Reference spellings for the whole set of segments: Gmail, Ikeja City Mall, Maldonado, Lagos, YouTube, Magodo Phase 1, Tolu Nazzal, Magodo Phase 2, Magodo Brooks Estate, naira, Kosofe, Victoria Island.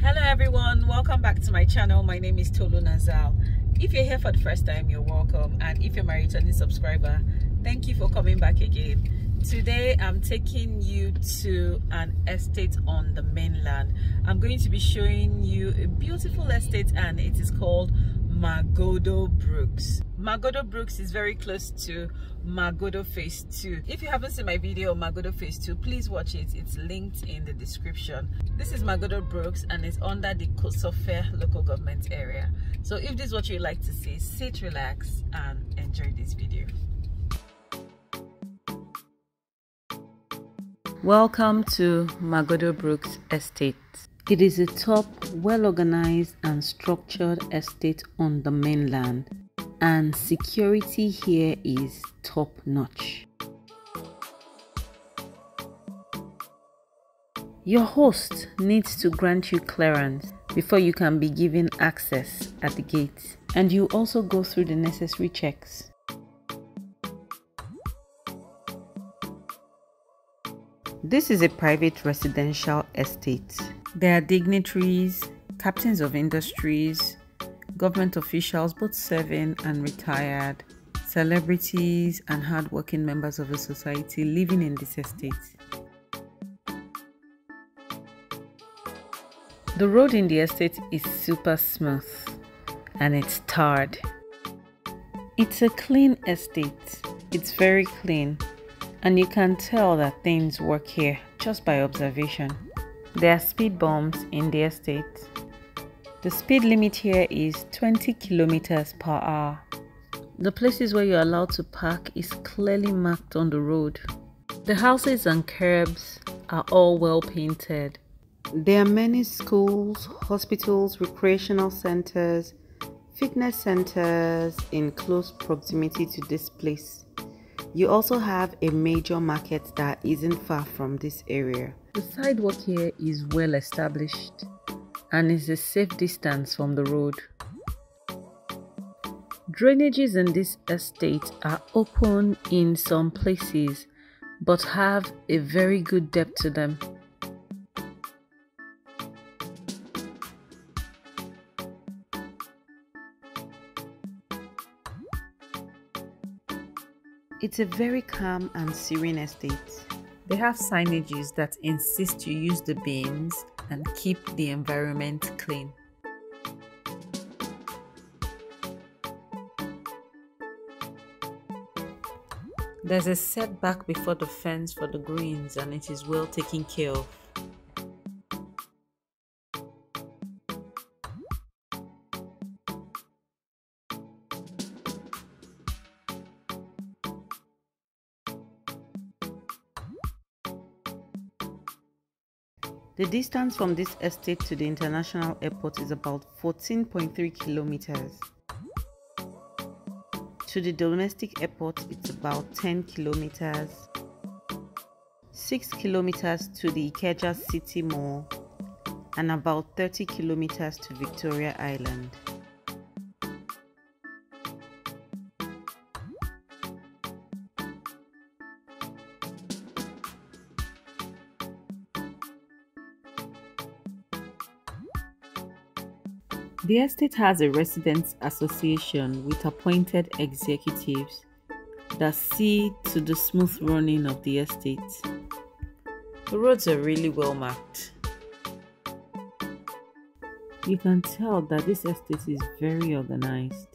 Hello everyone, welcome back to my channel. My name is Tolu Nazzal. If you're here for the first time, you're welcome, and if you're my returning subscriber, thank you for coming back again. Today I'm taking you to an estate on the mainland. I'm going to be showing you a beautiful estate, and it is called Magodo Brooks. Magodo Brooks is very close to Magodo Phase 2. If you haven't seen my video on Magodo Phase 2, please watch it. It's linked in the description. This is Magodo Brooks and it's under the Kosofe local government area. So if this is what you'd like to see, sit, relax and enjoy this video. Welcome to Magodo Brooks Estate. It is a top, well-organized and structured estate on the mainland, and security here is top-notch. Your host needs to grant you clearance before you can be given access at the gate, and you also go through the necessary checks. This is a private residential estate. There are dignitaries, captains of industries, government officials both serving and retired, celebrities and hard-working members of the society living in this estate. The road in the estate is super smooth and it's tarred. It's a clean estate. It's very clean, and you can tell that things work here just by observation. There are speed bumps in the estate. The speed limit here is 20 kilometers per hour. The places where you're allowed to park is clearly marked on the road. The houses and curbs are all well painted. There are many schools, hospitals, recreational centers, fitness centers in close proximity to this place. You also have a major market that isn't far from this area. The sidewalk here is well established and is a safe distance from the road. Drainages in this estate are open in some places but have a very good depth to them. It's a very calm and serene estate. They have signages that insist you use the bins and keep the environment clean. There's a setback before the fence for the greens, and it is well taken care of. The distance from this estate to the international airport is about 14.3 kilometers. To the domestic airport, it's about 10 kilometers. 6 kilometers to the Ikeja City Mall, and about 30 kilometers to Victoria Island. The estate has a residents' association with appointed executives that see to the smooth running of the estate. The roads are really well marked. You can tell that this estate is very organized.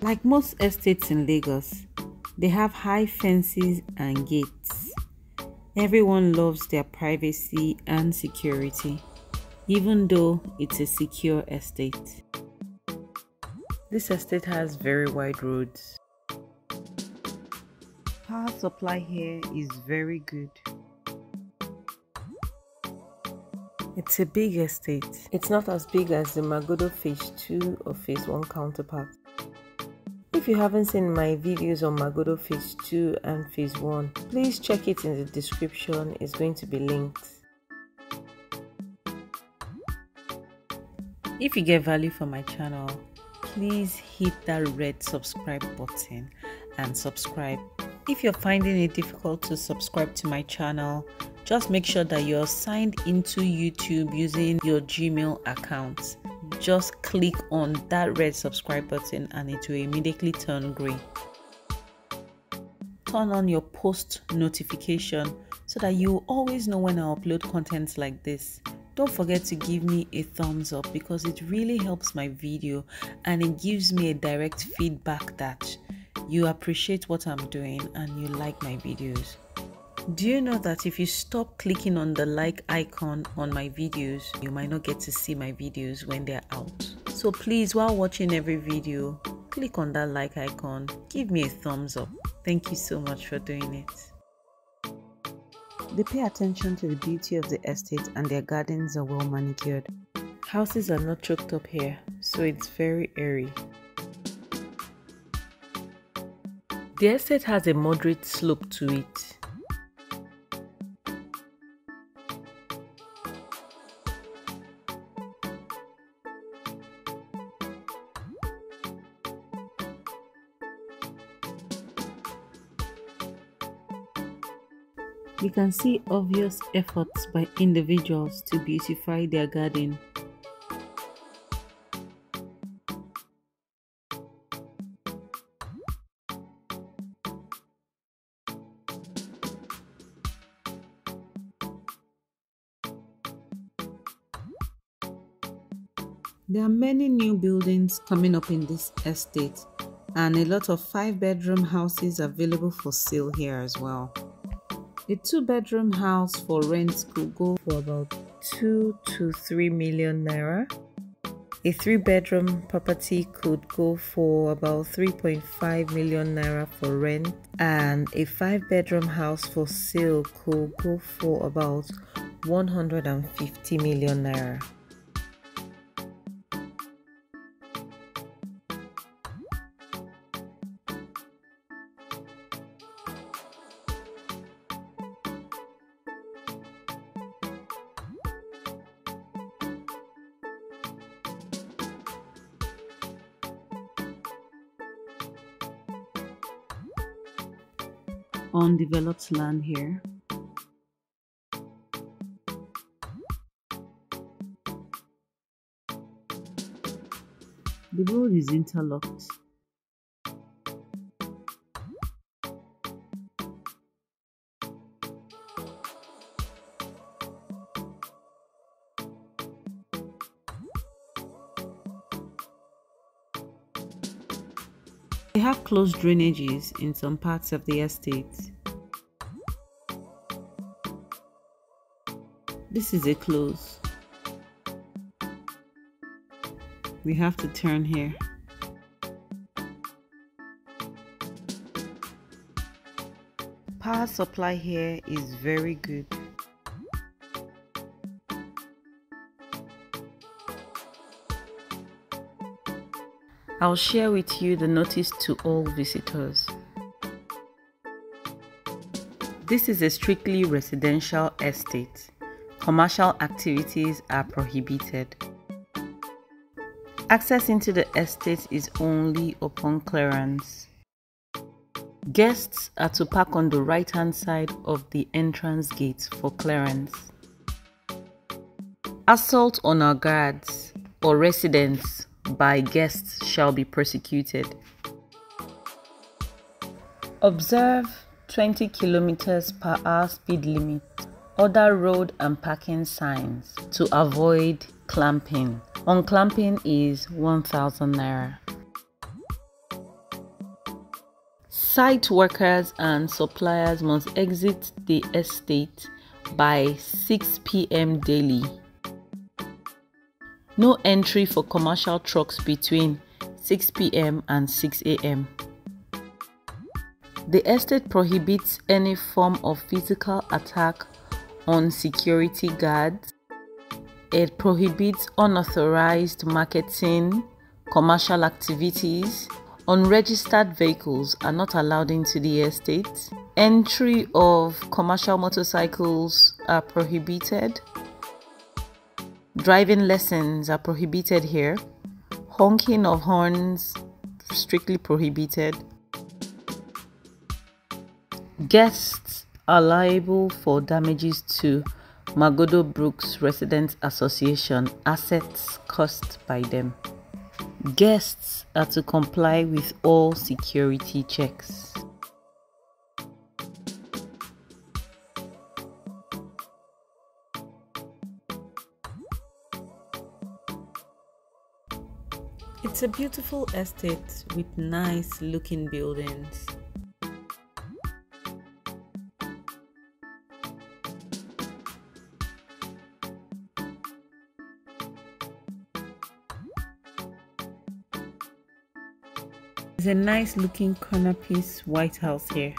Like most estates in Lagos, they have high fences and gates. Everyone loves their privacy and security, even though it's a secure estate. This estate has very wide roads. Power supply here is very good. It's a big estate. It's not as big as the Magodo Phase 2 or Phase 1 counterpart. If you haven't seen my videos on Magodo Phase 2 and Phase 1, please check it in the description. It's going to be linked. If you get value from my channel, please hit that red subscribe button and subscribe. If you're finding it difficult to subscribe to my channel, just make sure that you're signed into YouTube using your Gmail account. Just click on that red subscribe button and it will immediately turn green. Turn on your post notification so that you always know when I upload content like this. Don't forget to give me a thumbs up because it really helps my video and it gives me a direct feedback that you appreciate what I'm doing and you like my videos. Do you know that if you stop clicking on the like icon on my videos, you might not get to see my videos when they're out? So please, while watching every video, click on that like icon, give me a thumbs up. Thank you so much for doing it. They pay attention to the beauty of the estate and their gardens are well manicured. Houses are not choked up here, so it's very airy. The estate has a moderate slope to it. You can see obvious efforts by individuals to beautify their garden. There are many new buildings coming up in this estate, and a lot of 5-bedroom houses available for sale here as well. The 2-bedroom house for rent could go for about 2 to 3 million naira. A 3-bedroom property could go for about 3.5 million naira for rent, and a 5-bedroom house for sale could go for about 150 million naira. Undeveloped land here. The road is interlocked. They have closed drainages in some parts of the estate. This is a close. We have to turn here. Power supply here is very good. I'll share with you the notice to all visitors. This is a strictly residential estate. Commercial activities are prohibited. Access into the estate is only upon clearance. Guests are to park on the right-hand side of the entrance gate for clearance. Assault on our guards or residents by guests shall be prosecuted. Observe 20 kilometers per hour speed limit. Other road and parking signs to avoid clamping. Unclamping is 1,000 naira. Site workers and suppliers must exit the estate by 6 p.m. daily. No entry for commercial trucks between 6 p.m. and 6 a.m. The estate prohibits any form of physical attack on security guards. It prohibits unauthorized marketing. Commercial activities. Unregistered vehicles are not allowed into the estate. Entry of commercial motorcycles are prohibited. Driving lessons are prohibited here. Honking of horns, strictly prohibited. Guests are liable for damages to Magodo Brooks Residents Association assets caused by them. Guests are to comply with all security checks. It's a beautiful estate with nice looking buildings. There's a nice looking corner piece white house here.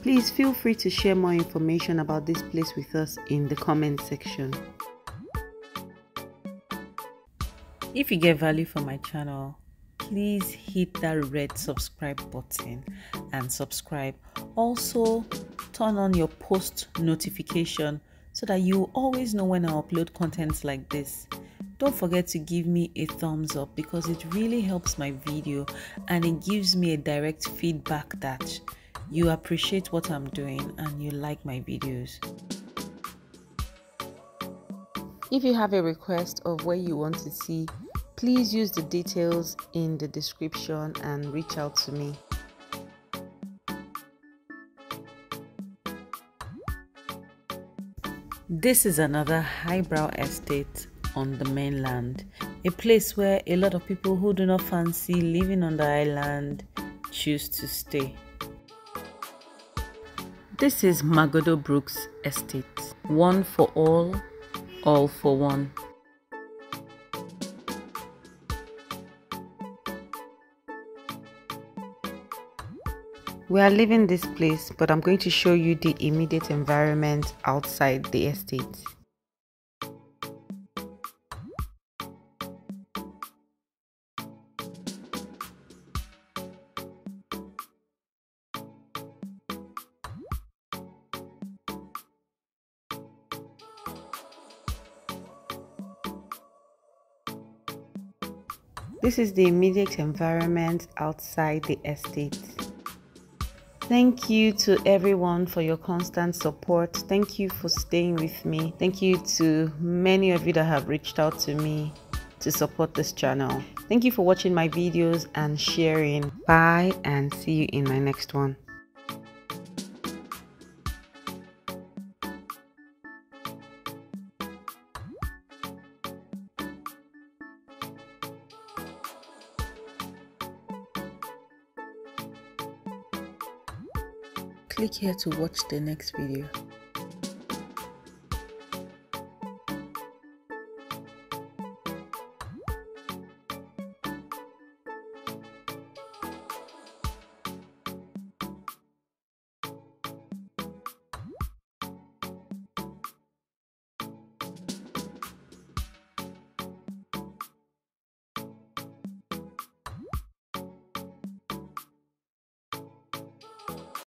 Please feel free to share more information about this place with us in the comment section. If you get value from my channel, please hit that red subscribe button and subscribe. Also, turn on your post notification so that you always know when I upload contents like this. Don't forget to give me a thumbs up because it really helps my video and it gives me a direct feedback that you appreciate what I'm doing and you like my videos. If you have a request of where you want to see, please use the details in the description and reach out to me. This is another highbrow estate on the mainland, a place where a lot of people who do not fancy living on the island choose to stay. This is Magodo Brooks Estate, one for all for one. We are leaving this place, but I'm going to show you the immediate environment outside the estate. This is the immediate environment outside the estate. Thank you to everyone for your constant support. Thank you for staying with me. Thank you to many of you that have reached out to me to support this channel. Thank you for watching my videos and sharing. Bye and see you in my next one. Click here to watch the next video.